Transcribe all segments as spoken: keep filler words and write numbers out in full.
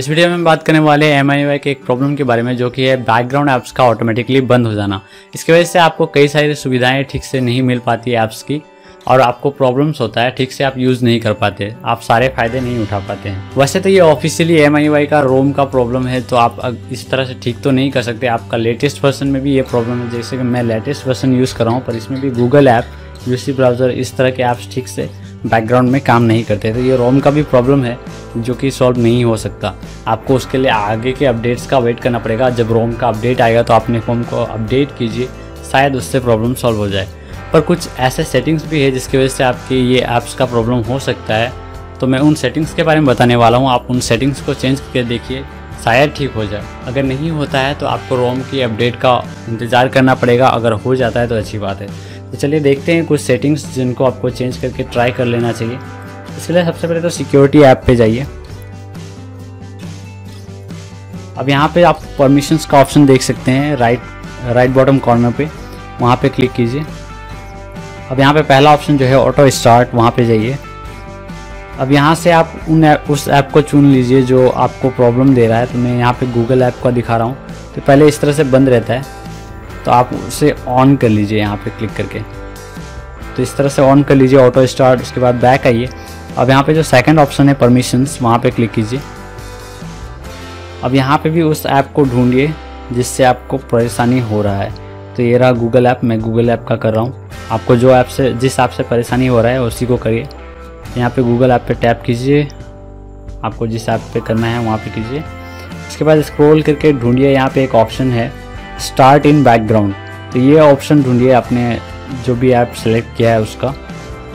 इस वीडियो में हम बात करने वाले हैं एम आई यू आई के एक प्रॉब्लम के बारे में, जो कि है बैकग्राउंड ऐप्स का ऑटोमेटिकली बंद हो जाना। इसकी वजह से आपको कई सारी सुविधाएं ठीक से नहीं मिल पाती ऐप्स की और आपको प्रॉब्लम्स होता है, ठीक से आप यूज़ नहीं कर पाते, आप सारे फायदे नहीं उठा पाते हैं। वैसे तो ये officially M I U I का रोम का प्रॉब्लम है, तो आप इस तरह से ठीक तो नहीं कर सकते। आपका लेटेस्ट वर्जन में भी ये प्रॉब्लम है, जैसे कि मैं लेटेस्ट वर्जन यूज़ कर रहा हूँ, पर इसमें भी गूगल ऐप, यूसी ब्राउज़र, इस तरह के ऐप्स ठीक से बैकग्राउंड में काम नहीं करते। तो ये रोम का भी प्रॉब्लम है जो कि सॉल्व नहीं हो सकता। आपको उसके लिए आगे के अपडेट्स का वेट करना पड़ेगा। जब रोम का अपडेट आएगा तो आपने फॉर्म को अपडेट कीजिए, शायद उससे प्रॉब्लम सॉल्व हो जाए। पर कुछ ऐसे सेटिंग्स भी है जिसकी वजह से आपकी ये ऐप्स का प्रॉब्लम हो सकता है, तो मैं उन सेटिंग्स के बारे में बताने वाला हूँ। आप उन सेटिंग्स को चेंज करके देखिए, शायद ठीक हो जाए। अगर नहीं होता है तो आपको रोम की अपडेट का इंतज़ार करना पड़ेगा, अगर हो जाता है तो अच्छी बात है। तो चलिए देखते हैं कुछ सेटिंग्स जिनको आपको चेंज करके ट्राई कर लेना चाहिए। इसके लिए सबसे पहले तो सिक्योरिटी ऐप पे जाइए। अब यहाँ पे आप परमिशंस का ऑप्शन देख सकते हैं, राइट राइट बॉटम कॉर्नर पे, वहाँ पे क्लिक कीजिए। अब यहाँ पे पहला ऑप्शन जो है ऑटो स्टार्ट, वहाँ पे जाइए। अब यहाँ से आप उन उस ऐप को चुन लीजिए जो आपको प्रॉब्लम दे रहा है। तो मैं यहाँ पे गूगल ऐप का दिखा रहा हूँ, तो पहले इस तरह से बंद रहता है, तो आप उसे ऑन कर लीजिए यहाँ पे क्लिक करके। तो इस तरह से ऑन कर लीजिए ऑटो स्टार्ट। उसके बाद बैक आइए। अब यहाँ पे जो सेकंड ऑप्शन है परमिशंस, वहाँ पे क्लिक कीजिए। अब यहाँ पे भी उस ऐप को ढूंढिए जिससे आपको परेशानी हो रहा है। तो ये रहा गूगल ऐप, मैं गूगल ऐप का कर रहा हूँ। आपको जो ऐप से जिस ऐप से परेशानी हो रहा है उसी को करिए। यहाँ पे गूगल ऐप पे टैप कीजिए, आपको जिस ऐप पे करना है वहाँ पे कीजिए। इसके बाद स्क्रॉल करके ढूंढिए, यहाँ पे एक ऑप्शन है स्टार्ट इन बैकग्राउंड, तो ये ऑप्शन ढूंढिए आपने जो भी ऐप सेलेक्ट किया है उसका,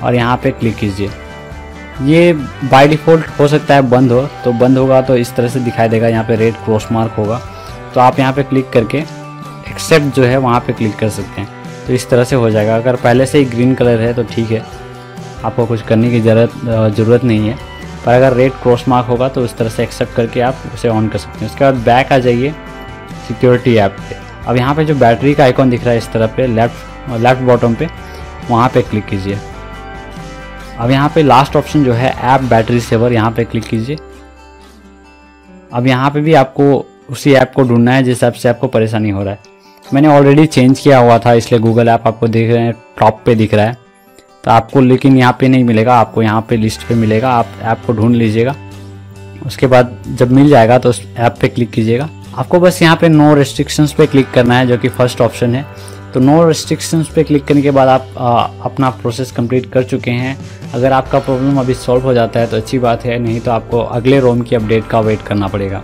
और यहाँ पे क्लिक कीजिए। ये बाय डिफ़ॉल्ट हो सकता है बंद हो, तो बंद होगा तो इस तरह से दिखाई देगा, यहाँ पे रेड क्रॉस मार्क होगा। तो आप यहाँ पे क्लिक करके एक्सेप्ट जो है वहाँ पे क्लिक कर सकते हैं। तो इस तरह से हो जाएगा। अगर पहले से ही ग्रीन कलर है तो ठीक है, आपको कुछ करने की ज़रूरत ज़रूरत नहीं है, पर अगर रेड क्रॉस मार्क होगा तो उस तरह से एक्सेप्ट करके आप उसे ऑन कर सकते हैं। उसके बाद बैक आ जाइए सिक्योरिटी ऐप पे। अब यहाँ पे जो बैटरी का आइकॉन दिख रहा है इस तरह पे, लेफ्ट लेफ्ट बॉटम पे, वहाँ पे क्लिक कीजिए। अब यहाँ पे लास्ट ऑप्शन जो है ऐप बैटरी सेवर, यहाँ पे क्लिक कीजिए। अब यहाँ पे भी आपको उसी ऐप को ढूंढना है जिस ऐप से आपको परेशानी हो रहा है। मैंने ऑलरेडी चेंज किया हुआ था, इसलिए गूगल ऐप आपको देख रहे हैं टॉप पे दिख रहा है, तो आपको लेकिन यहाँ पे नहीं मिलेगा, आपको यहाँ पे लिस्ट पे मिलेगा। आप ऐप को ढूंढ लीजिएगा, उसके बाद जब मिल जाएगा तो उस ऐप पे क्लिक कीजिएगा। आपको बस यहाँ पे नो रेस्ट्रिक्शंस पे क्लिक करना है, जो कि फर्स्ट ऑप्शन है। तो नो रेस्ट्रिक्शंस पे क्लिक करने के बाद आप आ, अपना प्रोसेस कंप्लीट कर चुके हैं। अगर आपका प्रॉब्लम अभी सॉल्व हो जाता है तो अच्छी बात है, नहीं तो आपको अगले रोम की अपडेट का वेट करना पड़ेगा।